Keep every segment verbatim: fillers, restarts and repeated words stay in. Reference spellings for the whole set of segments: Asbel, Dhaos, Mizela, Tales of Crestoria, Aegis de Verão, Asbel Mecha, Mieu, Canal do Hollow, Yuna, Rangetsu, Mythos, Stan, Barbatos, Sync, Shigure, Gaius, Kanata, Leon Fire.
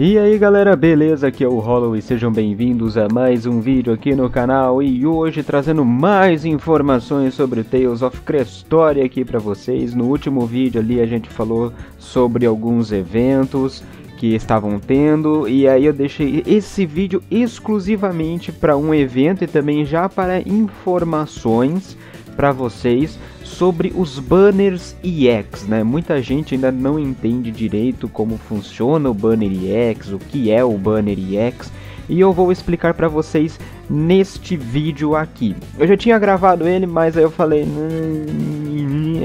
E aí galera, beleza? Aqui é o Hollow e sejam bem-vindos a mais um vídeo aqui no canal. E hoje trazendo mais informações sobre Tales of Crestoria aqui pra vocês. No último vídeo ali a gente falou sobre alguns eventos que estavam tendo, e aí eu deixei esse vídeo exclusivamente para um evento e também já para informações para vocês sobre os banners E X, né? Muita gente ainda não entende direito como funciona o banner E X, o que é o banner E X, e eu vou explicar para vocês neste vídeo aqui. Eu já tinha gravado ele, mas aí eu falei,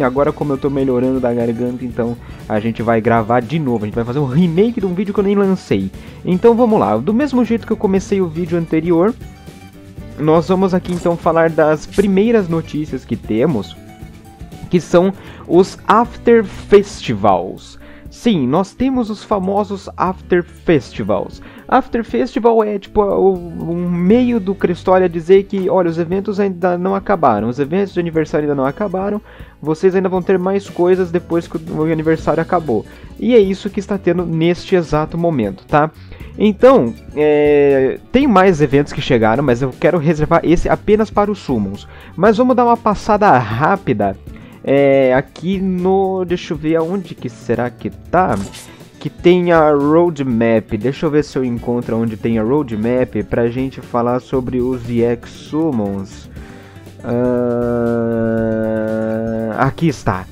agora como eu tô melhorando da garganta, então a gente vai gravar de novo, a gente vai fazer um remake de um vídeo que eu nem lancei. Então vamos lá, do mesmo jeito que eu comecei o vídeo anterior, nós vamos aqui então falar das primeiras notícias que temos, que são os After Festivals. Sim, nós temos os famosos After Festivals. After Festival é tipo um meio do Crestoria dizer que, olha, os eventos ainda não acabaram, os eventos de aniversário ainda não acabaram, vocês ainda vão ter mais coisas depois que o aniversário acabou. E é isso que está tendo neste exato momento, tá? Então, é, tem mais eventos que chegaram, mas eu quero reservar esse apenas para os Summons. Mas vamos dar uma passada rápida é, aqui no... deixa eu ver aonde que será que tá... que tem a roadmap, deixa eu ver se eu encontro onde tem a roadmap pra gente falar sobre os E X Summons. Uh... Aqui está,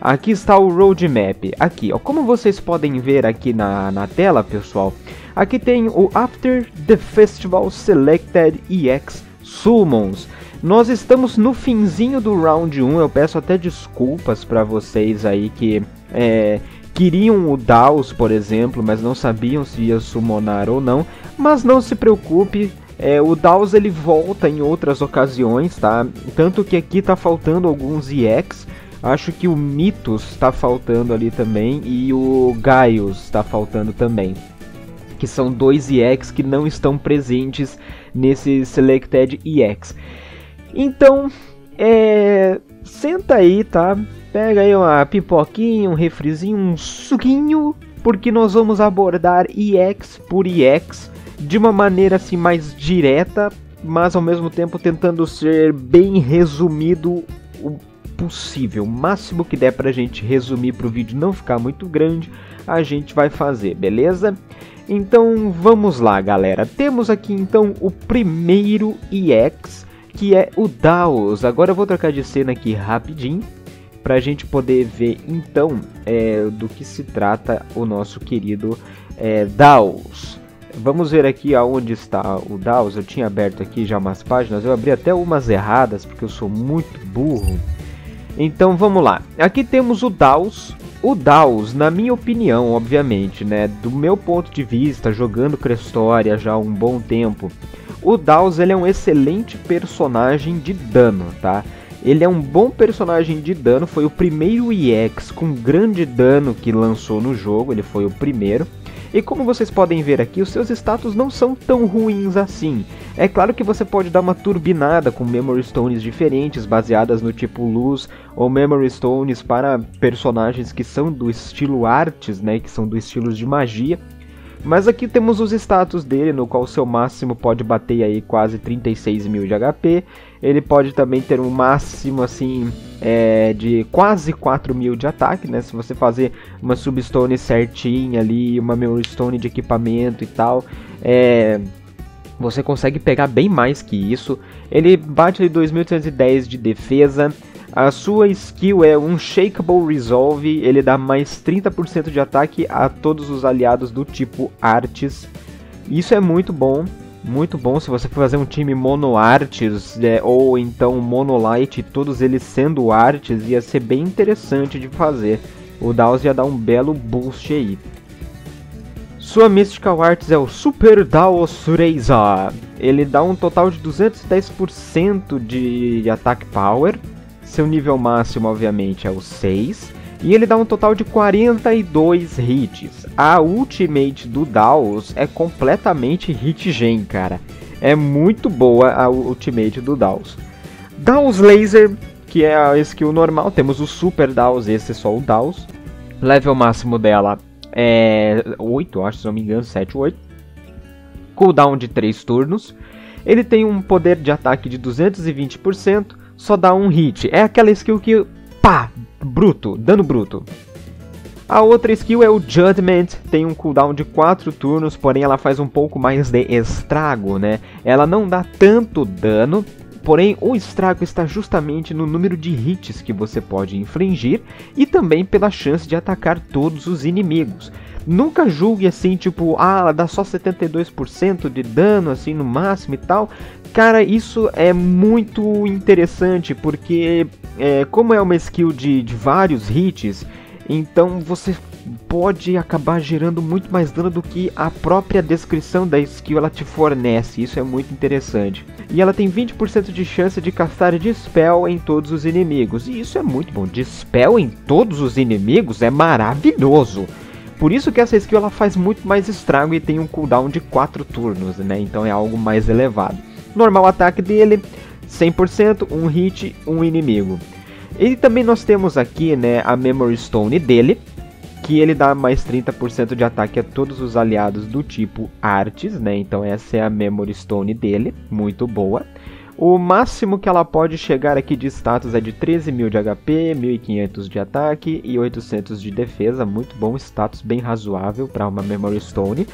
aqui está o roadmap, aqui ó, como vocês podem ver aqui na, na tela pessoal, aqui tem o After the Festival Selected E X Summons. Nós estamos no finzinho do round um, eu peço até desculpas pra vocês aí que... é, queriam o Dhaos, por exemplo, mas não sabiam se ia summonar ou não. Mas não se preocupe, é, o Dhaos ele volta em outras ocasiões, tá? Tanto que aqui tá faltando alguns E X. Acho que o Mythos tá faltando ali também e o Gaius tá faltando também, que são dois E X que não estão presentes nesse Selected E X. Então, é... senta aí, tá? Pega aí uma pipoquinha, um refrizinho, um suquinho, porque nós vamos abordar E X por E X de uma maneira assim mais direta, mas ao mesmo tempo tentando ser bem resumido o possível. O máximo que der pra gente resumir pro vídeo não ficar muito grande, a gente vai fazer, beleza? Então vamos lá, galera. Temos aqui então o primeiro E X, que é o Dhaos. Agora eu vou trocar de cena aqui rapidinho, para a gente poder ver então é, do que se trata o nosso querido é, Dhaos. Vamos ver aqui aonde está o Dhaos. Eu tinha aberto aqui já umas páginas, eu abri até umas erradas porque eu sou muito burro. Então vamos lá, aqui temos o Dhaos. O Dhaos, na minha opinião, obviamente, né, do meu ponto de vista, jogando Crestoria já há um bom tempo, o Dhaos ele é um excelente personagem de dano, tá? Ele é um bom personagem de dano, foi o primeiro E X com grande dano que lançou no jogo, ele foi o primeiro. E como vocês podem ver aqui, os seus status não são tão ruins assim. É claro que você pode dar uma turbinada com Memory Stones diferentes, baseadas no tipo Luz, ou Memory Stones para personagens que são do estilo Artes, né, que são do estilo de magia. Mas aqui temos os status dele, no qual seu máximo pode bater aí quase trinta e seis mil de H P. Ele pode também ter um máximo assim é, de quase quatro mil de ataque, né? Se você fazer uma substone certinha ali, uma memory stone de equipamento e tal, é, você consegue pegar bem mais que isso. Ele bate ali dois mil trezentos e dez de defesa. A sua skill é um Unshakable Resolve, ele dá mais trinta por cento de ataque a todos os aliados do tipo Artes. Isso é muito bom, muito bom se você for fazer um time Mono Artes, é, ou então Mono Light, todos eles sendo Artes, ia ser bem interessante de fazer. O Dhaos ia dar um belo boost aí. Sua Mystical Arts é o Super Dhaos Reisa, ele dá um total de duzentos e dez por cento de Attack Power. Seu nível máximo, obviamente, é o seis. E ele dá um total de quarenta e dois hits. A ultimate do Dhaos é completamente hitgen, cara. É muito boa a ultimate do Dhaos. Dhaos Laser, que é a skill normal. Temos o Super Dhaos, esse é só o Dhaos. Level máximo dela é, oito, acho, se não me engano, sete ou oito. Cooldown de três turnos. Ele tem um poder de ataque de duzentos e vinte por cento, só dá um hit. É aquela skill que, pá, bruto, dano bruto. A outra skill é o Judgment, tem um cooldown de quatro turnos, porém ela faz um pouco mais de estrago, né? Ela não dá tanto dano, porém o estrago está justamente no número de hits que você pode infligir e também pela chance de atacar todos os inimigos. Nunca julgue assim, tipo, ah, ela dá só setenta e dois por cento de dano, assim, no máximo e tal. Cara, isso é muito interessante, porque é, como é uma skill de, de vários hits, então você pode acabar gerando muito mais dano do que a própria descrição da skill ela te fornece. Isso é muito interessante. E ela tem vinte por cento de chance de castar Dispel em todos os inimigos. E isso é muito bom. Dispel em todos os inimigos é maravilhoso. Por isso que essa skill ela faz muito mais estrago e tem um cooldown de quatro turnos, né? Então é algo mais elevado. Normal ataque dele, cem por cento, um hit, um inimigo. E também nós temos aqui, né, a Memory Stone dele, que ele dá mais trinta por cento de ataque a todos os aliados do tipo Artes, né? Então essa é a Memory Stone dele, muito boa. O máximo que ela pode chegar aqui de status é de treze mil de H P, mil e quinhentos de ataque e oitocentos de defesa. Muito bom, status bem razoável para uma Memory Stone.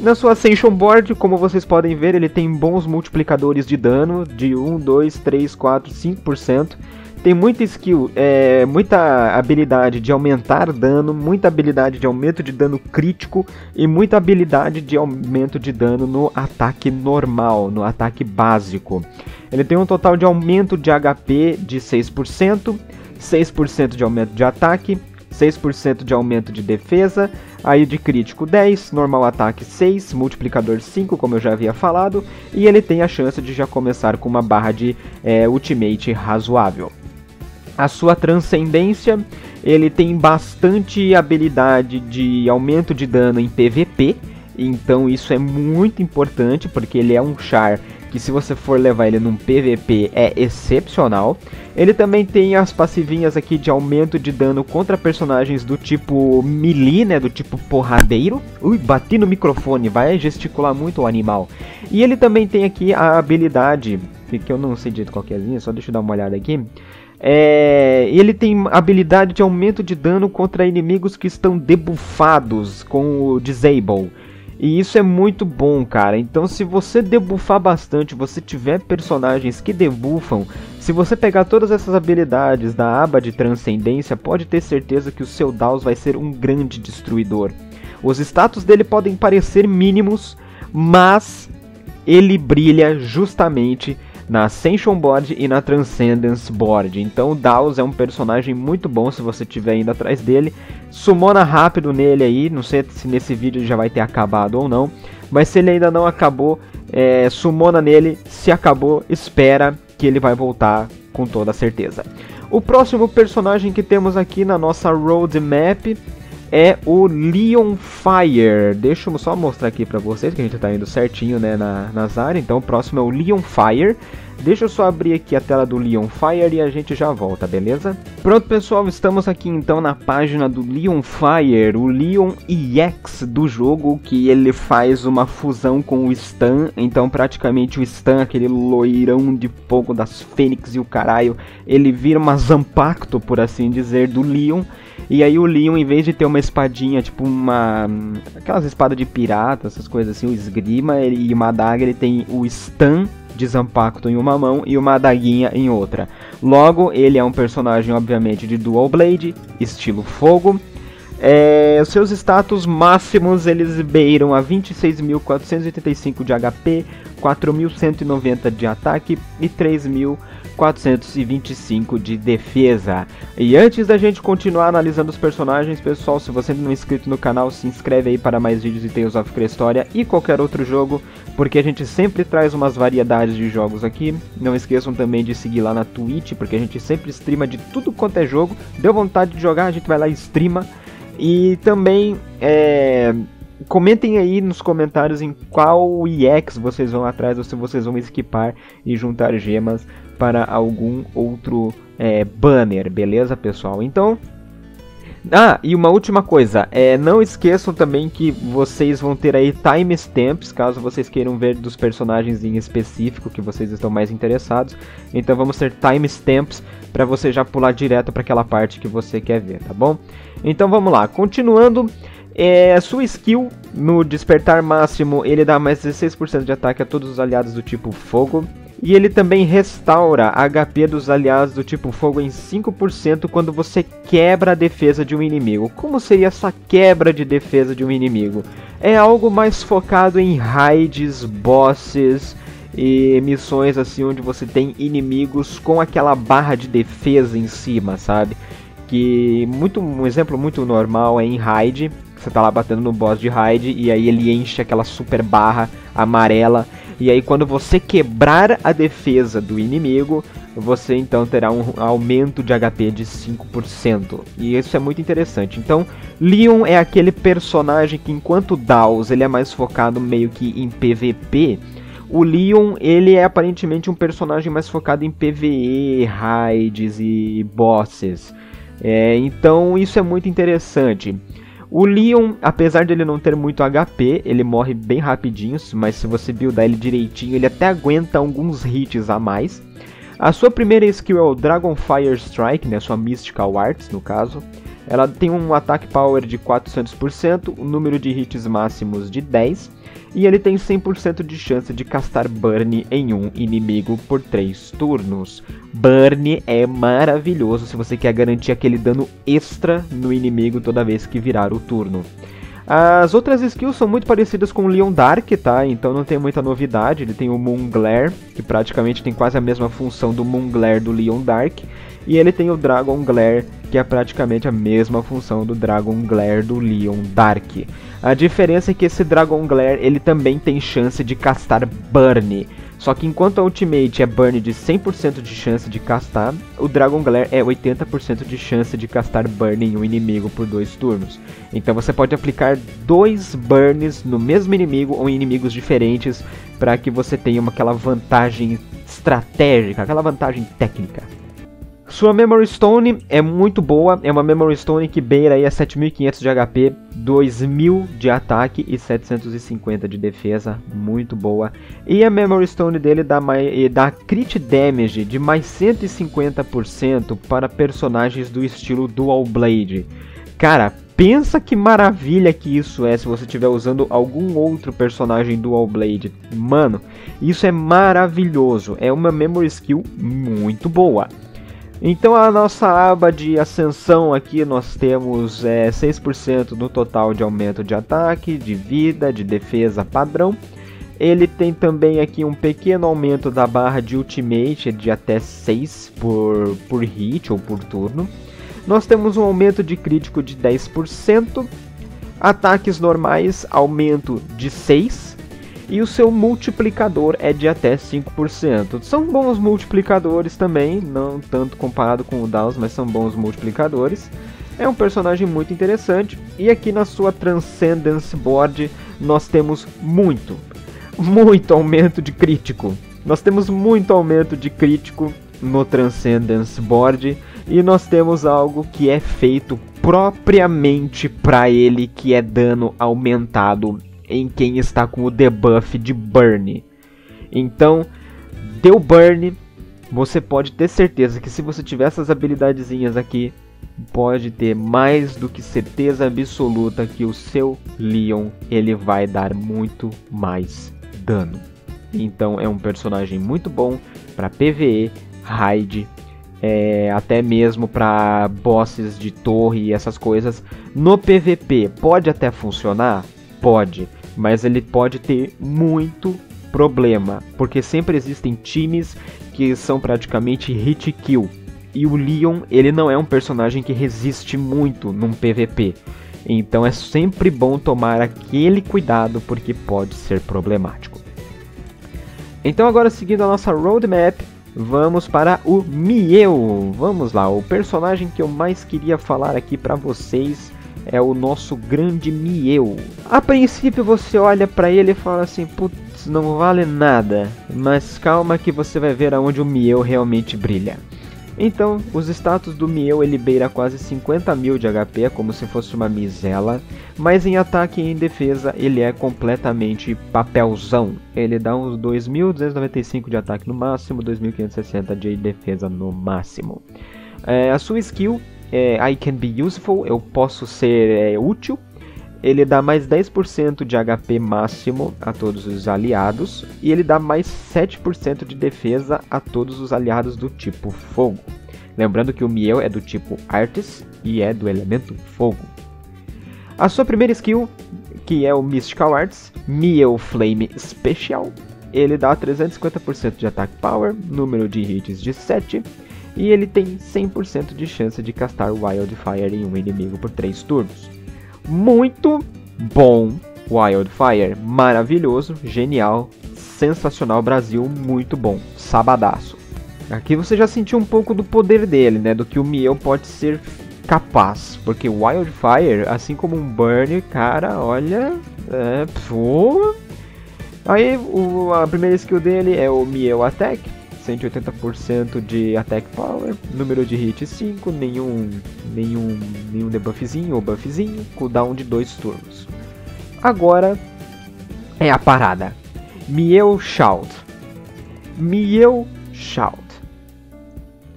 Na sua Ascension Board, como vocês podem ver, ele tem bons multiplicadores de dano de um, dois, três, quatro, cinco por cento. Tem muita skill, é, muita habilidade de aumentar dano, muita habilidade de aumento de dano crítico e muita habilidade de aumento de dano no ataque normal, no ataque básico. Ele tem um total de aumento de H P de seis por cento, seis por cento de aumento de ataque, seis por cento de aumento de defesa, aí de crítico dez, normal ataque seis, multiplicador cinco, como eu já havia falado, e ele tem a chance de já começar com uma barra de é, ultimate razoável. A sua transcendência, ele tem bastante habilidade de aumento de dano em P V P, então isso é muito importante, porque ele é um char que, se você for levar ele num P V P, é excepcional. Ele também tem as passivinhas aqui de aumento de dano contra personagens do tipo melee, né, do tipo porradeiro. Ui, bati no microfone, vai gesticular muito o animal. E ele também tem aqui a habilidade, que eu não sei direito qualquerzinha, só deixa eu dar uma olhada aqui. É, ele tem habilidade de aumento de dano contra inimigos que estão debuffados com o Disable. E isso é muito bom, cara. Então, se você debuffar bastante, você tiver personagens que debuffam, se você pegar todas essas habilidades da aba de transcendência, pode ter certeza que o seu Dhaos vai ser um grande destruidor. Os status dele podem parecer mínimos, mas ele brilha justamente na Ascension Board e na Transcendence Board. Então o Dhaos é um personagem muito bom se você estiver indo atrás dele. Sumona rápido nele aí, não sei se nesse vídeo já vai ter acabado ou não, mas se ele ainda não acabou, é, sumona nele, se acabou, espera que ele vai voltar com toda certeza. O próximo personagem que temos aqui na nossa roadmap é o Leon Fire. Deixa eu só mostrar aqui pra vocês que a gente tá indo certinho, né, na, nas áreas. Então o próximo é o Leon Fire. Deixa eu só abrir aqui a tela do Leon Fire e a gente já volta, beleza? Pronto, pessoal, estamos aqui então na página do Leon Fire, o Leon E X do jogo, que ele faz uma fusão com o Stan. Então praticamente o Stan, aquele loirão de fogo das Fênix e o caralho, ele vira uma Zampacto, por assim dizer, do Leon. E aí o Leon, em vez de ter uma espadinha, tipo uma... aquelas espadas de pirata, essas coisas assim, o esgrima e uma adaga, ele tem o Stan de Zampacto em uma mão e uma adaguinha em outra. Logo, ele é um personagem, obviamente, de Dual Blade, estilo fogo. É, seus status máximos, eles beiram a vinte e seis mil quatrocentos e oitenta e cinco de H P, quatro mil cento e noventa de ataque e três mil quatrocentos e vinte e cinco de defesa. E antes da gente continuar analisando os personagens, pessoal, se você ainda não é inscrito no canal, se inscreve aí para mais vídeos de Tales of Crestoria e qualquer outro jogo, porque a gente sempre traz umas variedades de jogos aqui. Não esqueçam também de seguir lá na Twitch, porque a gente sempre streama de tudo quanto é jogo. Deu vontade de jogar, a gente vai lá e streama. E também é, comentem aí nos comentários em qual E X vocês vão atrás, ou se vocês vão esquipar e juntar gemas para algum outro é, banner, beleza, pessoal? Então, Ah, e uma última coisa, é, não esqueçam também que vocês vão ter aí timestamps, caso vocês queiram ver dos personagens em específico que vocês estão mais interessados. Então vamos ter timestamps para você já pular direto para aquela parte que você quer ver, tá bom? Então vamos lá, continuando, é, sua skill no despertar máximo ele dá mais dezesseis por cento de ataque a todos os aliados do tipo fogo. E ele também restaura H P dos aliados do tipo fogo em cinco por cento quando você quebra a defesa de um inimigo. Como seria essa quebra de defesa de um inimigo? É algo mais focado em raids, bosses e missões assim onde você tem inimigos com aquela barra de defesa em cima, sabe? Que muito, um exemplo muito normal é em raid, você tá lá batendo no boss de raid e aí ele enche aquela super barra amarela. E aí quando você quebrar a defesa do inimigo, você então terá um aumento de H P de cinco por cento. E isso é muito interessante. Então, Leon é aquele personagem que enquanto Dhaos ele é mais focado meio que em P V P, o Leon ele é aparentemente um personagem mais focado em P V E, raids e bosses. É, então isso é muito interessante. O Leon, apesar de ele não ter muito H P, ele morre bem rapidinho, mas se você buildar ele direitinho, ele até aguenta alguns hits a mais. A sua primeira skill é o Dragon Fire Strike, né, sua Mystical Arts no caso. Ela tem um ataque power de quatrocentos por cento, um número de hits máximos de dez, e ele tem cem por cento de chance de castar Burn em um inimigo por três turnos. Burn é maravilhoso se você quer garantir aquele dano extra no inimigo toda vez que virar o turno. As outras skills são muito parecidas com o Leon Dark, tá? Então não tem muita novidade. Ele tem o Moon Glare, que praticamente tem quase a mesma função do Moon Glare do Leon Dark. E ele tem o Dragon Glare, que é praticamente a mesma função do Dragon Glare do Leon Dark. A diferença é que esse Dragon Glare, ele também tem chance de castar Burn. Só que enquanto a Ultimate é Burn de cem por cento de chance de castar, o Dragon Glare é oitenta por cento de chance de castar Burn em um inimigo por dois turnos. Então você pode aplicar dois Burns no mesmo inimigo ou em inimigos diferentes para que você tenha uma, aquela vantagem estratégica, aquela vantagem técnica. Sua Memory Stone é muito boa, é uma Memory Stone que beira aí a sete mil e quinhentos de H P, dois mil de ataque e setecentos e cinquenta de defesa, muito boa. E a Memory Stone dele dá, mais, dá Crit Damage de mais cento e cinquenta por cento para personagens do estilo Dual Blade. Cara, pensa que maravilha que isso é se você estiver usando algum outro personagem Dual Blade. Mano, isso é maravilhoso, é uma Memory Skill muito boa. Então a nossa aba de ascensão aqui nós temos é, seis por cento no total de aumento de ataque, de vida, de defesa padrão. Ele tem também aqui um pequeno aumento da barra de ultimate de até seis por, por hit ou por turno. Nós temos um aumento de crítico de dez por cento, ataques normais aumento de seis por cento. E o seu multiplicador é de até cinco por cento. São bons multiplicadores também, não tanto comparado com o Dhaos, mas são bons multiplicadores. É um personagem muito interessante. E aqui na sua Transcendence Board nós temos muito, muito aumento de crítico. Nós temos muito aumento de crítico no Transcendence Board. E nós temos algo que é feito propriamente para ele, que é dano aumentado em quem está com o debuff de burn. Então, deu burn, você pode ter certeza que se você tiver essas habilidadezinhas aqui, pode ter mais do que certeza absoluta que o seu Leon ele vai dar muito mais dano. Então é um personagem muito bom para P V E, raid, É, até mesmo para bosses de torre e essas coisas. No P V P pode até funcionar? Pode, mas ele pode ter muito problema, porque sempre existem times que são praticamente hit kill, e o Leon ele não é um personagem que resiste muito num P V P, então é sempre bom tomar aquele cuidado porque pode ser problemático. Então agora seguindo a nossa roadmap, vamos para o Mieu, vamos lá, o personagem que eu mais queria falar aqui para vocês é o nosso grande Mieu. A princípio você olha pra ele e fala assim, putz, não vale nada. Mas calma que você vai ver aonde o Mieu realmente brilha. Então, os status do Mieu ele beira quase cinquenta mil de H P, como se fosse uma Mizela, mas em ataque e em defesa ele é completamente papelzão. Ele dá uns dois mil duzentos e noventa e cinco de ataque no máximo, dois mil quinhentos e sessenta de defesa no máximo. É, a sua skill é I can be useful, eu posso ser é, útil. Ele dá mais dez por cento de H P máximo a todos os aliados. E ele dá mais sete por cento de defesa a todos os aliados do tipo fogo. Lembrando que o Mieu é do tipo Artes e é do elemento fogo. A sua primeira skill, que é o Mystical Arts, Mieu Flame Special. Ele dá trezentos e cinquenta por cento de Attack Power, número de hits de sete. E ele tem cem por cento de chance de castar Wildfire em um inimigo por três turnos. Muito bom, Wildfire, maravilhoso, genial, sensacional, Brasil, muito bom, sabadaço. Aqui você já sentiu um pouco do poder dele, né, do que o Mieu pode ser capaz, porque Wildfire, assim como um Burn, cara, olha, é, pô. Aí o, a primeira skill dele é o Mieu Attack, cento e oitenta por cento de Attack Power, número de hit cinco, nenhum, nenhum, nenhum debuffzinho ou buffzinho, cooldown de dois turnos. Agora é a parada. Mieu Shout. Mieu Shout.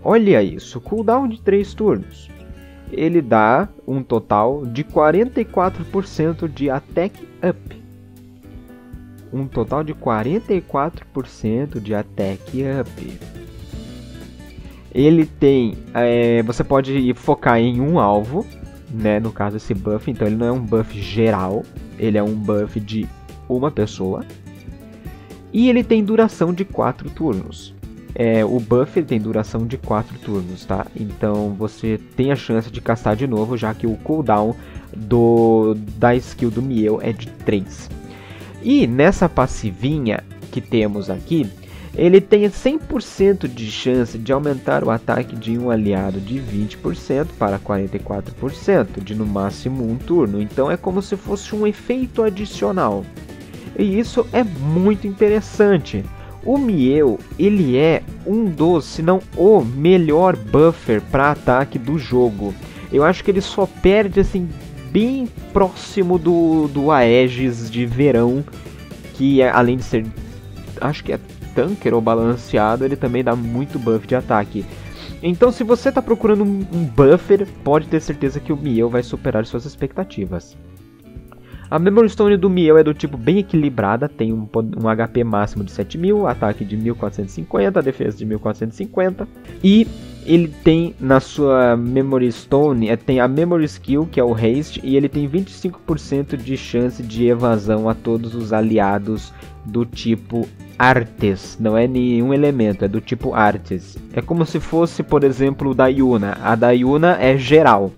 Olha isso, cooldown de três turnos. Ele dá um total de quarenta e quatro por cento de Attack Up. Um total de quarenta e quatro por cento de Attack Up. Ele tem... É, você pode focar em um alvo, né? No caso esse buff, então ele não é um buff geral. Ele é um buff de uma pessoa. E ele tem duração de quatro turnos. É, o buff ele tem duração de quatro turnos, tá? Então você tem a chance de castar de novo, já que o cooldown do, da skill do Mieu é de três. E nessa passivinha que temos aqui, ele tem cem por cento de chance de aumentar o ataque de um aliado de vinte por cento para quarenta e quatro por cento, de no máximo um turno. Então é como se fosse um efeito adicional. E isso é muito interessante. O Mieu, ele é um dos, se não o melhor buffer para ataque do jogo. Eu acho que ele só perde assim... bem próximo do, do Aegis de Verão, que é, além de ser, acho que é tanker ou balanceado, ele também dá muito buff de ataque. Então se você está procurando um, um buffer, pode ter certeza que o Mieu vai superar suas expectativas. A Memory Stone do Mieu é do tipo bem equilibrada, tem um, um H P máximo de sete mil, ataque de mil quatrocentos e cinquenta, defesa de mil quatrocentos e cinquenta. E ele tem na sua Memory Stone, tem a Memory Skill, que é o Haste, e ele tem vinte e cinco por cento de chance de evasão a todos os aliados do tipo Artes. Não é nenhum elemento, é do tipo Artes. É como se fosse, por exemplo, o da Yuna. A da Yuna é geral,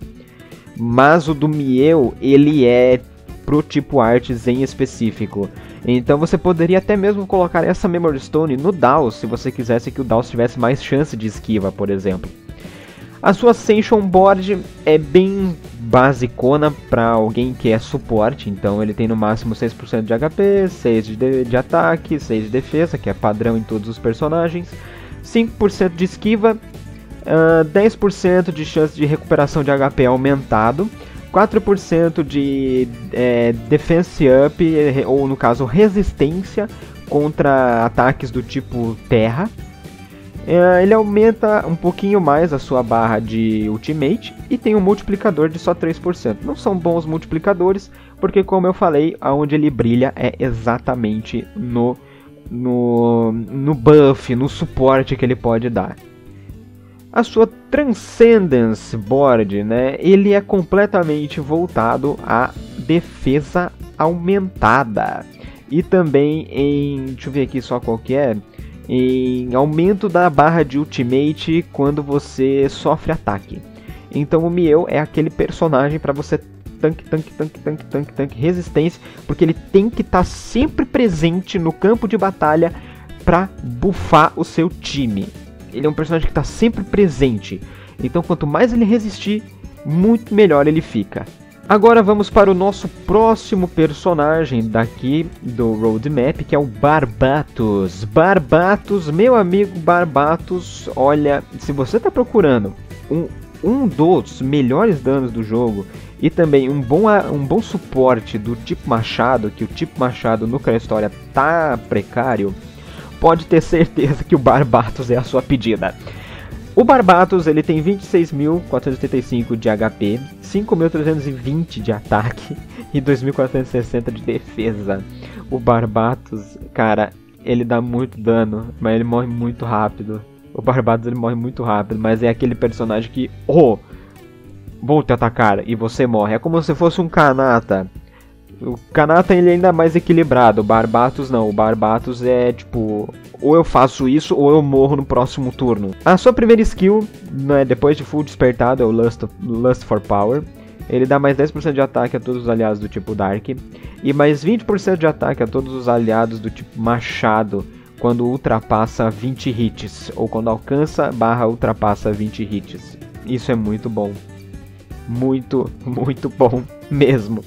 mas o do Mieu, ele é... pro tipo Artes em específico. Então você poderia até mesmo colocar essa Memory Stone no Dhaos, se você quisesse que o Dhaos tivesse mais chance de esquiva, por exemplo. A sua Ascension Board é bem basicona para alguém que é suporte, então ele tem no máximo seis por cento de H P, seis de, de, de ataque, seis de defesa, que é padrão em todos os personagens, cinco por cento de esquiva, uh, dez por cento de chance de recuperação de H P aumentado, quatro por cento de é, defense up, ou no caso resistência contra ataques do tipo terra. É, ele aumenta um pouquinho mais a sua barra de ultimate e tem um multiplicador de só três por cento. Não são bons multiplicadores, porque como eu falei, aonde ele brilha é exatamente no, no, no buff, no suporte que ele pode dar. A sua Transcendence Board, né, ele é completamente voltado à defesa aumentada. E também em, deixa eu ver aqui só qual que é, em aumento da barra de ultimate quando você sofre ataque. Então o Mieu é aquele personagem para você tanque, tanque, tanque, tanque, tanque, tanque, resistência, porque ele tem que estar tá sempre presente no campo de batalha para buffar o seu time. Ele é um personagem que está sempre presente, então quanto mais ele resistir, muito melhor ele fica. Agora vamos para o nosso próximo personagem daqui do roadmap, que é o Barbatos. Barbatos, meu amigo Barbatos, olha, se você está procurando um, um dos melhores danos do jogo e também um bom, um bom suporte do tipo machado, que o tipo machado no Crestoria tá precário, pode ter certeza que o Barbatos é a sua pedida. O Barbatos, ele tem vinte e seis mil quatrocentos e oitenta e cinco de H P, cinco mil trezentos e vinte de ataque e dois mil quatrocentos e sessenta de defesa. O Barbatos, cara, ele dá muito dano, mas ele morre muito rápido. O Barbatos, ele morre muito rápido, mas é aquele personagem que, oh, vou te atacar e você morre. É como se fosse um Kanata. O Kanata, ele é ainda mais equilibrado. O Barbatos não, o Barbatos é tipo... ou eu faço isso, ou eu morro no próximo turno. A sua primeira skill, né, depois de full despertado, é o Lust, Lust for Power. Ele dá mais dez por cento de ataque a todos os aliados do tipo Dark. E mais vinte por cento de ataque a todos os aliados do tipo Machado, quando ultrapassa vinte hits. Ou quando alcança, barra, ultrapassa vinte hits. Isso é muito bom. Muito, muito bom mesmo.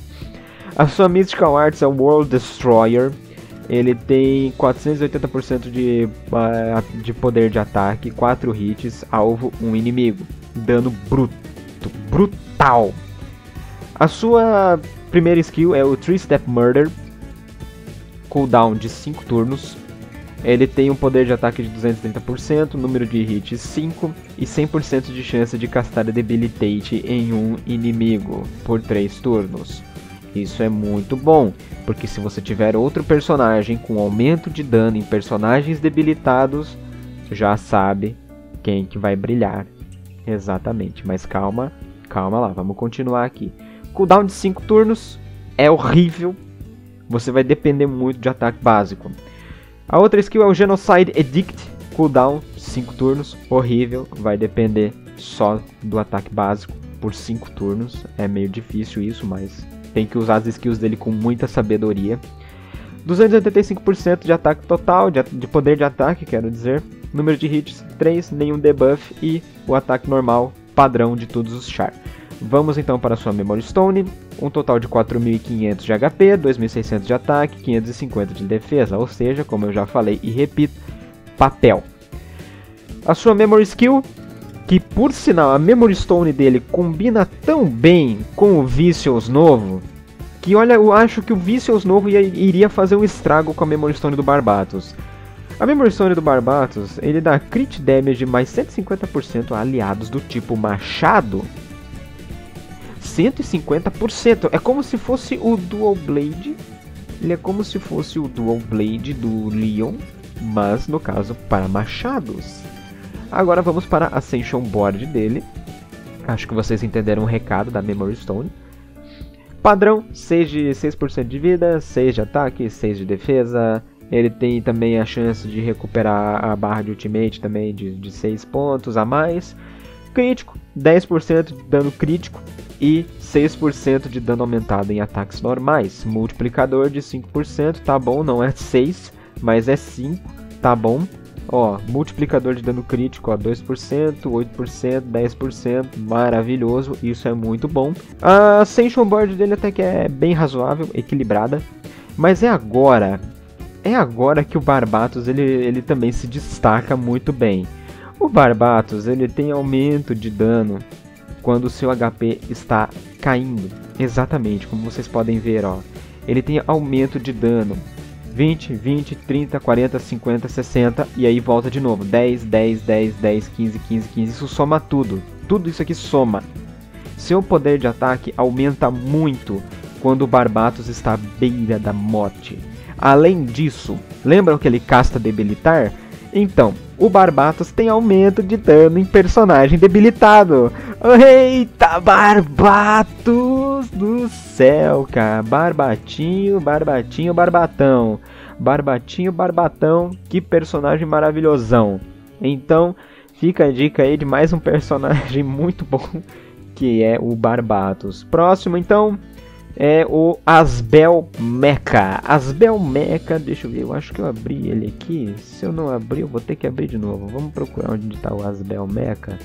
A sua Mystical Arts é o World Destroyer. Ele tem quatrocentos e oitenta por cento de, uh, de poder de ataque, quatro hits, alvo, um inimigo. Dano bruto, brutal. A sua primeira skill é o three step Murder, cooldown de cinco turnos. Ele tem um poder de ataque de duzentos e trinta por cento, número de hits cinco e cem por cento de chance de castar Debilitate em um inimigo por três turnos. Isso é muito bom, porque se você tiver outro personagem com aumento de dano em personagens debilitados, já sabe quem que vai brilhar. Exatamente, mas calma, calma lá, vamos continuar aqui. Cooldown de cinco turnos é horrível, você vai depender muito de ataque básico. A outra skill é o Genocide Edict, cooldown cinco turnos, horrível, vai depender só do ataque básico por cinco turnos. É meio difícil isso, mas... tem que usar as skills dele com muita sabedoria. duzentos e oitenta e cinco por cento de ataque total, de, de poder de ataque, quero dizer. Número de hits, três, nenhum debuff e o ataque normal, padrão de todos os char. Vamos então para a sua Memory Stone. Um total de quatro mil e quinhentos de H P, dois mil e seiscentos de ataque, quinhentos e cinquenta de defesa. Ou seja, como eu já falei e repito, papel. A sua Memory Skill... que, por sinal, a Memory Stone dele combina tão bem com o Vicious novo, que, olha, eu acho que o Vicious novo ia, iria fazer um estrago com a Memory Stone do Barbatos. A Memory Stone do Barbatos, ele dá crit damage mais cento e cinquenta por cento a aliados do tipo Machado. cento e cinquenta por cento! É como se fosse o Dual Blade. Ele é como se fosse o Dual Blade do Leon, mas, no caso, para Machados. Agora vamos para a Ascension Board dele. Acho que vocês entenderam o recado da Memory Stone. Padrão, seis por cento de vida, seis de ataque, seis de defesa. Ele tem também a chance de recuperar a barra de ultimate também de, de seis pontos a mais. Crítico, dez por cento de dano crítico e seis por cento de dano aumentado em ataques normais. Multiplicador de cinco por cento, tá bom, não é seis, mas é cinco, tá bom. Ó, multiplicador de dano crítico, ó, dois por cento, oito por cento, dez por cento, maravilhoso, isso é muito bom. A Ascension Board dele até que é bem razoável, equilibrada, mas é agora, é agora que o Barbatos, ele, ele também se destaca muito bem. O Barbatos, ele tem aumento de dano quando o seu H P está caindo, exatamente, como vocês podem ver, ó, ele tem aumento de dano. vinte, vinte, trinta, quarenta, cinquenta, sessenta e aí volta de novo, dez, dez, dez, dez, quinze, quinze, quinze, isso soma tudo, tudo isso aqui soma. Seu poder de ataque aumenta muito quando o Barbatos está à beira da morte. Além disso, lembram que ele casta debilitar? Então, o Barbatos tem aumento de dano em personagem debilitado. Eita, Barbatos do céu, cara. Barbatinho, Barbatinho, Barbatão. Barbatinho, Barbatão, que personagem maravilhosão. Então, fica a dica aí de mais um personagem muito bom, que é o Barbatos. Próximo, então... é o Asbel Mecha. Asbel Mecha, deixa eu ver, eu acho que eu abri ele aqui. Se eu não abrir, eu vou ter que abrir de novo. Vamos procurar onde está o Asbel Mecha.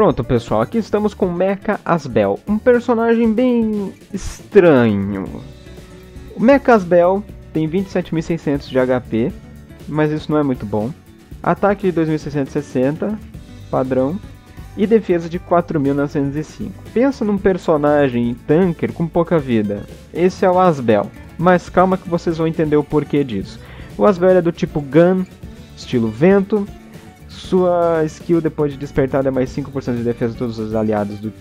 Pronto, pessoal, aqui estamos com Mecha Asbel, um personagem bem estranho. O Mecha Asbel tem vinte e sete mil e seiscentos de H P, mas isso não é muito bom. Ataque de dois mil seiscentos e sessenta, padrão, e defesa de quatro mil novecentos e cinco. Pensa num personagem tanker com pouca vida. Esse é o Asbel, mas calma que vocês vão entender o porquê disso. O Asbel é do tipo Gun, estilo vento. Sua skill depois de despertada é mais cinco por cento de defesa de todos os aliados, do...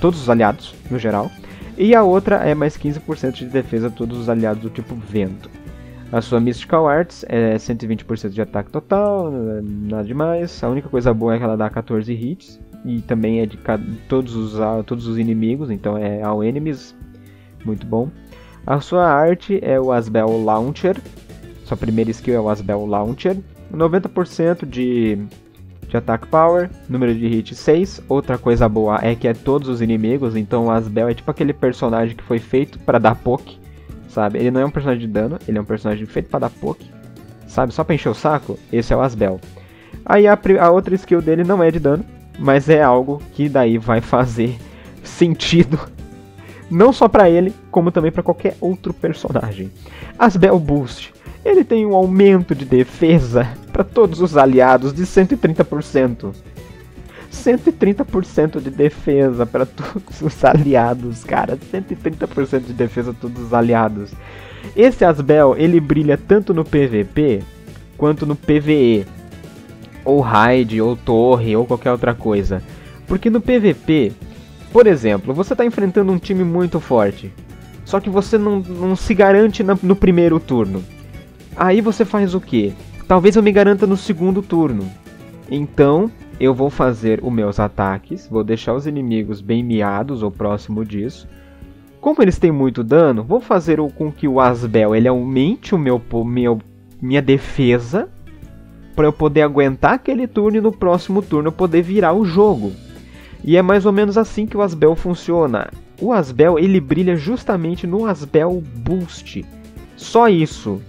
todos os aliados no geral. E a outra é mais quinze por cento de defesa de todos os aliados do tipo vento. A sua Mystical Arts é cento e vinte por cento de ataque total, nada demais. A única coisa boa é que ela dá quatorze hits. E também é de todos os, todos os inimigos, então é All Enemies, muito bom. A sua arte é o Asbel Launcher, sua primeira skill é o Asbel Launcher. noventa por cento de, de Attack Power, número de hit seis. Outra coisa boa é que é todos os inimigos, então o Asbel é tipo aquele personagem que foi feito para dar poke, sabe? Ele não é um personagem de dano, ele é um personagem feito para dar poke, sabe? Só para encher o saco, esse é o Asbel. Aí a, a outra skill dele não é de dano, mas é algo que daí vai fazer sentido, não só para ele, como também para qualquer outro personagem. Asbel Boost. Ele tem um aumento de defesa para todos os aliados de cento e trinta por cento. cento e trinta por cento de defesa para todos os aliados, cara. cento e trinta por cento de defesa para todos os aliados. Esse Asbel, ele brilha tanto no P V P quanto no P V E. Ou raid, ou torre, ou qualquer outra coisa. Porque no P V P, por exemplo, você está enfrentando um time muito forte. Só que você não, não se garante no, no primeiro turno. Aí você faz o quê? Talvez eu me garanta no segundo turno. Então, eu vou fazer os meus ataques. Vou deixar os inimigos bem miados ou próximo disso. Como eles têm muito dano, vou fazer com que o Asbel ele aumente o meu, meu, minha defesa. Para eu poder aguentar aquele turno e no próximo turno eu poder virar o jogo. E é mais ou menos assim que o Asbel funciona. O Asbel ele brilha justamente no Asbel Boost. Só isso.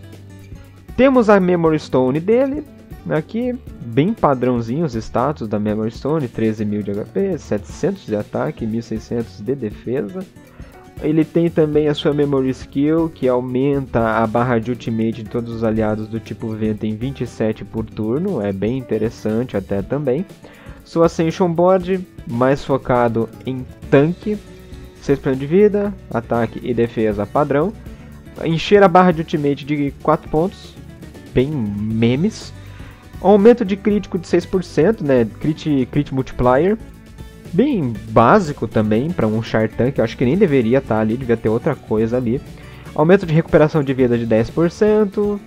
Temos a Memory Stone dele, aqui, bem padrãozinho os status da Memory Stone, treze mil de H P, setecentos de ataque, mil e seiscentos de defesa. Ele tem também a sua Memory Skill, que aumenta a barra de Ultimate de todos os aliados do tipo Vento em vinte e sete por turno, é bem interessante até também. Sua Ascension Board, mais focado em tanque, seis por cento de vida, ataque e defesa padrão. Encher a barra de Ultimate de quatro pontos. Bem memes. Aumento de crítico de seis por cento, né? Crit, crit multiplier. Bem básico também para um char tank. Eu acho que nem deveria estar ali, devia ter outra coisa ali. Aumento de recuperação de vida de dez por cento.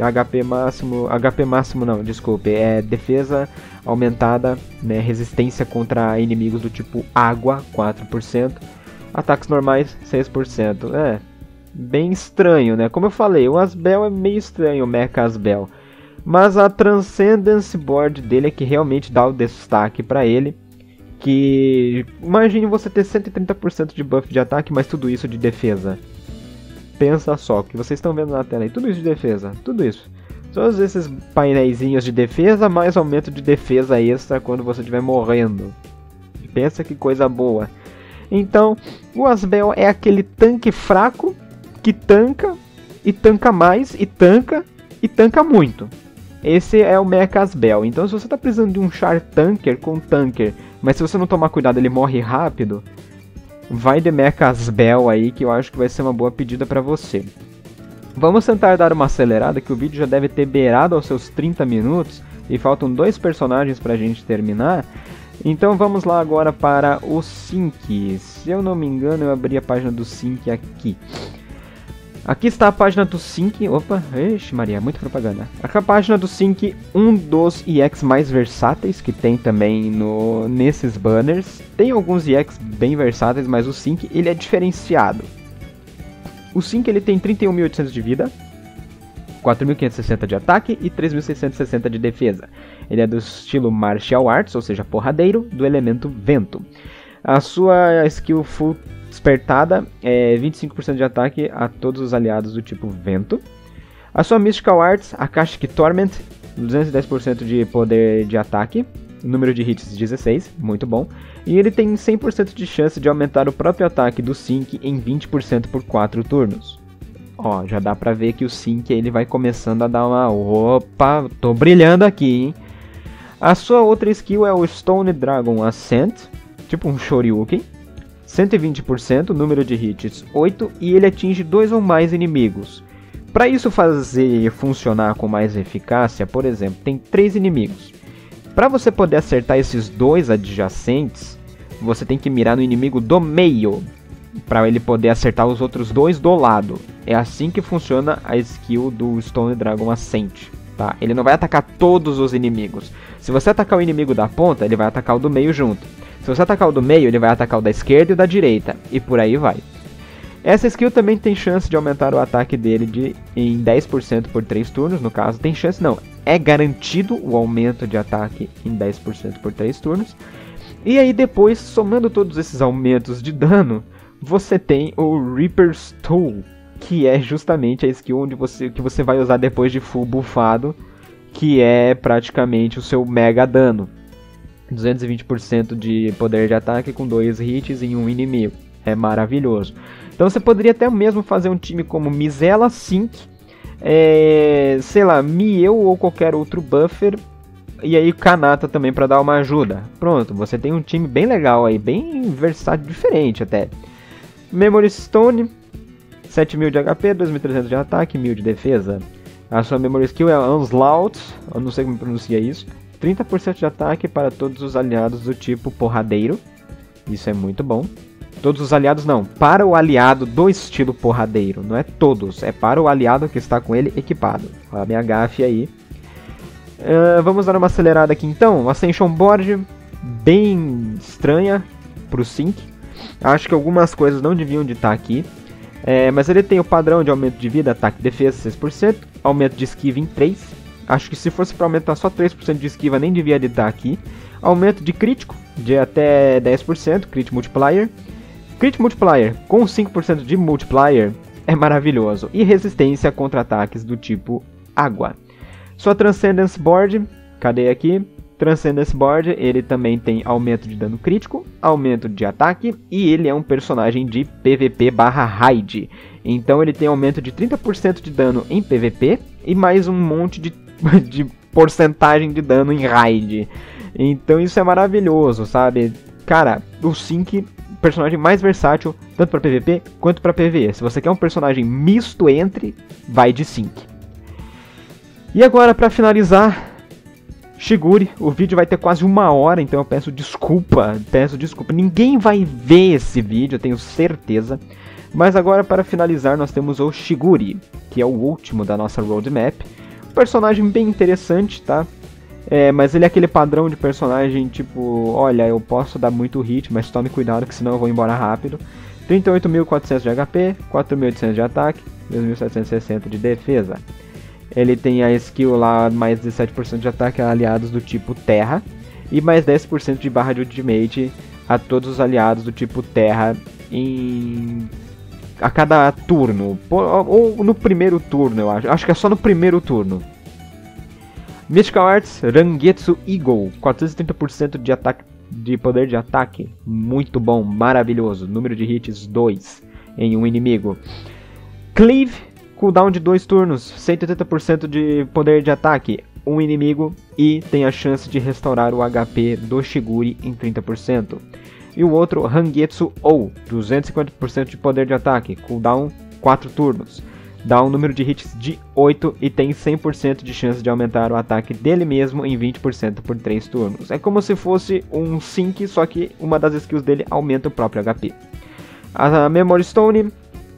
H P máximo. H P máximo não, desculpe. É defesa aumentada, né? Resistência contra inimigos do tipo água, quatro por cento. Ataques normais, seis por cento. É. Bem estranho, né? Como eu falei, o Asbel é meio estranho, o Mecha Asbel. Mas a Transcendence Board dele é que realmente dá o destaque pra ele. Que... imagine você ter cento e trinta por cento de buff de ataque, mas tudo isso de defesa. Pensa só, o que vocês estão vendo na tela aí. Tudo isso de defesa, tudo isso. Todos esses painéisinhos de defesa, mais aumento de defesa extra quando você estiver morrendo. Pensa que coisa boa. Então, o Asbel é aquele tanque fraco. Que tanca, e tanca mais, e tanca, e tanca muito. Esse é o Mecha Asbel. Então se você está precisando de um char tanker com tanker, mas se você não tomar cuidado ele morre rápido, vai de Mecha Asbel aí que eu acho que vai ser uma boa pedida para você. Vamos tentar dar uma acelerada que o vídeo já deve ter beirado aos seus trinta minutos. E faltam dois personagens para a gente terminar. Então vamos lá agora para o Sync. Se eu não me engano eu abri a página do Sync aqui. Aqui está a página do Sync, opa, ixi Maria, muita propaganda. Aqui a página do Sync, um dos I X mais versáteis que tem também no, nesses banners. Tem alguns I X bem versáteis, mas o Sync ele é diferenciado. O Sync ele tem trinta e um mil e oitocentos de vida, quatro mil quinhentos e sessenta de ataque e três mil seiscentos e sessenta de defesa. Ele é do estilo Martial Arts, ou seja, porradeiro, do elemento vento. A sua skill full despertada é vinte e cinco por cento de ataque a todos os aliados do tipo vento. A sua Mystical Arts, Akashic Torment, duzentos e dez por cento de poder de ataque, número de hits dezesseis, muito bom. E ele tem cem por cento de chance de aumentar o próprio ataque do Sync em vinte por cento por quatro turnos. Ó, já dá pra ver que o Sync ele vai começando a dar uma... Opa, tô brilhando aqui, hein? A sua outra skill é o Stone Dragon Ascent, tipo um Shoryuken. cento e vinte por cento, número de hits oito, e ele atinge dois ou mais inimigos. Para isso fazer funcionar com mais eficácia, por exemplo, tem três inimigos. Para você poder acertar esses dois adjacentes, você tem que mirar no inimigo do meio, para ele poder acertar os outros dois do lado. É assim que funciona a skill do Stone Dragon Ascent. Tá? Ele não vai atacar todos os inimigos. Se você atacar o inimigo da ponta, ele vai atacar o do meio junto. Se você atacar o do meio, ele vai atacar o da esquerda e o da direita. E por aí vai. Essa skill também tem chance de aumentar o ataque dele de, em dez por cento por três turnos. No caso, tem chance não. É garantido o aumento de ataque em dez por cento por três turnos. E aí depois, somando todos esses aumentos de dano, você tem o Reaper's Tool, que é justamente a skill onde você, que você vai usar depois de full buffado, que é praticamente o seu mega dano. duzentos e vinte por cento de poder de ataque com dois hits em um inimigo. É maravilhoso. Então você poderia até mesmo fazer um time como Mizela, Sync, é, sei lá, Mieu ou qualquer outro buffer. E aí Kanata também para dar uma ajuda. Pronto, você tem um time bem legal aí, bem versátil, diferente até. Memory Stone, sete mil de H P, dois mil e trezentos de ataque, mil de defesa. A sua Memory Skill é Onslaught, eu não sei como pronuncia isso. trinta por cento de ataque para todos os aliados do tipo porradeiro. Isso é muito bom. Todos os aliados não, para o aliado do estilo porradeiro. Não é todos, é para o aliado que está com ele equipado. Olha a minha gafe aí. Uh, vamos dar uma acelerada aqui então. Ascension Board, bem estranha para o Sync. Acho que algumas coisas não deviam de estar aqui. É, mas ele tem o padrão de aumento de vida, ataque e defesa seis por cento. Aumento de esquiva em três por cento. Acho que se fosse para aumentar só três por cento de esquiva, nem devia de estar aqui. Aumento de crítico de até dez por cento, crit multiplier. Crit multiplier com cinco por cento de multiplier é maravilhoso. E resistência contra ataques do tipo água. Sua Transcendence Board, cadê aqui? Transcendence Board, ele também tem aumento de dano crítico, aumento de ataque, e ele é um personagem de PvP barra raid. Então ele tem aumento de trinta por cento de dano em PvP e mais um monte de, de porcentagem de dano em raid. Então isso é maravilhoso, sabe? Cara, o Sync... personagem mais versátil, tanto para PvP quanto para PvE. Se você quer um personagem misto entre, vai de Sync. E agora, para finalizar, Shigure. O vídeo vai ter quase uma hora, então eu peço desculpa, peço desculpa. Ninguém vai ver esse vídeo, eu tenho certeza. Mas agora, para finalizar, nós temos o Shigure, que é o último da nossa roadmap. Um personagem bem interessante, tá? É, mas ele é aquele padrão de personagem tipo, olha, eu posso dar muito hit, mas tome cuidado que senão eu vou embora rápido. trinta e oito mil e quatrocentos de H P, quatro mil e oitocentos de ataque, dois mil setecentos e sessenta de defesa. Ele tem a skill lá, mais dezessete por cento de ataque a aliados do tipo terra. E mais dez por cento de barra de ultimate a todos os aliados do tipo terra em... a cada turno. Ou no primeiro turno, eu acho. Acho que é só no primeiro turno. Mystical Arts, Rangetsu Eagle, quatrocentos e trinta por cento de, ataque, de poder de ataque, muito bom, maravilhoso, número de hits dois em um inimigo. Cleave, cooldown de dois turnos, cento e oitenta por cento de poder de ataque, um inimigo, e tem a chance de restaurar o H P do Shigure em trinta por cento. E o outro, Rangetsu Ou, duzentos e cinquenta por cento de poder de ataque, cooldown quatro turnos. Dá um número de hits de oito e tem cem por cento de chance de aumentar o ataque dele mesmo em vinte por cento por três turnos. É como se fosse um Sync, só que uma das skills dele aumenta o próprio H P. A Memory Stone,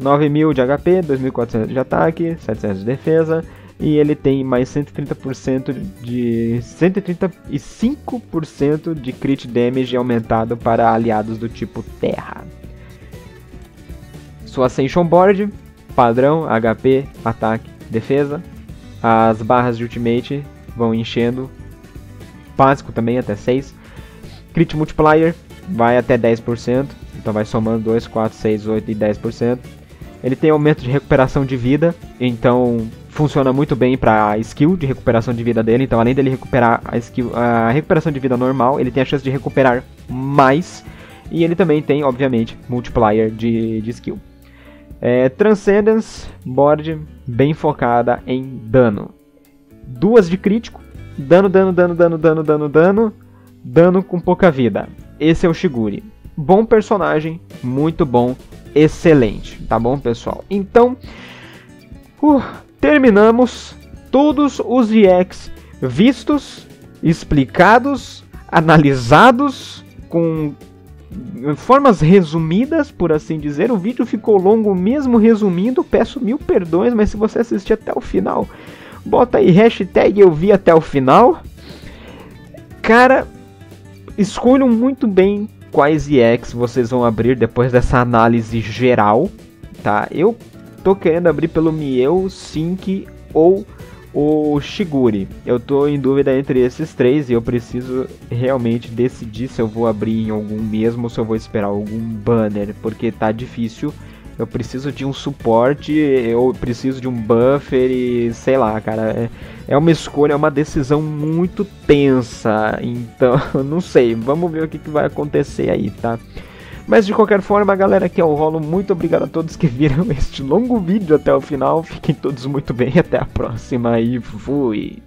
nove mil de H P, dois mil e quatrocentos de ataque, setecentos de defesa. E ele tem mais cento e trinta por cento de... cento e trinta e cinco por cento de crit damage aumentado para aliados do tipo terra. Sua Ascension Board... padrão, H P, ataque, defesa. As barras de ultimate vão enchendo. Básico também, até seis. Crit multiplier vai até dez por cento. Então vai somando dois, quatro, seis, oito e dez por cento. Ele tem aumento de recuperação de vida. Então funciona muito bem para a skill de recuperação de vida dele. Então, além dele recuperar a, skill, a recuperação de vida normal, ele tem a chance de recuperar mais. E ele também tem, obviamente, multiplier de, de skill. É, Transcendence, board, bem focada em dano. Duas de crítico. Dano, dano, dano, dano, dano, dano, dano. Dano com pouca vida. Esse é o Shigure. Bom personagem, muito bom, excelente. Tá bom, pessoal? Então, uh, terminamos todos os V X vistos, explicados, analisados, com formas resumidas, por assim dizer. O vídeo ficou longo mesmo resumindo, peço mil perdões, mas se você assistir até o final, bota aí hashtag eu vi até o final. Cara, escolham muito bem quais I X vocês vão abrir depois dessa análise geral, tá? Eu tô querendo abrir pelo Mieu, Sync ou o Shigure. Eu tô em dúvida entre esses três e eu preciso realmente decidir se eu vou abrir em algum mesmo ou se eu vou esperar algum banner, porque tá difícil. Eu preciso de um suporte, eu preciso de um buffer e sei lá, cara. É uma escolha, é uma decisão muito tensa. Então, não sei, vamos ver o que, que vai acontecer aí, tá? Mas de qualquer forma, galera, aqui é o Rolo. Muito obrigado a todos que viram este longo vídeo até o final. Fiquem todos muito bem, até a próxima e fui!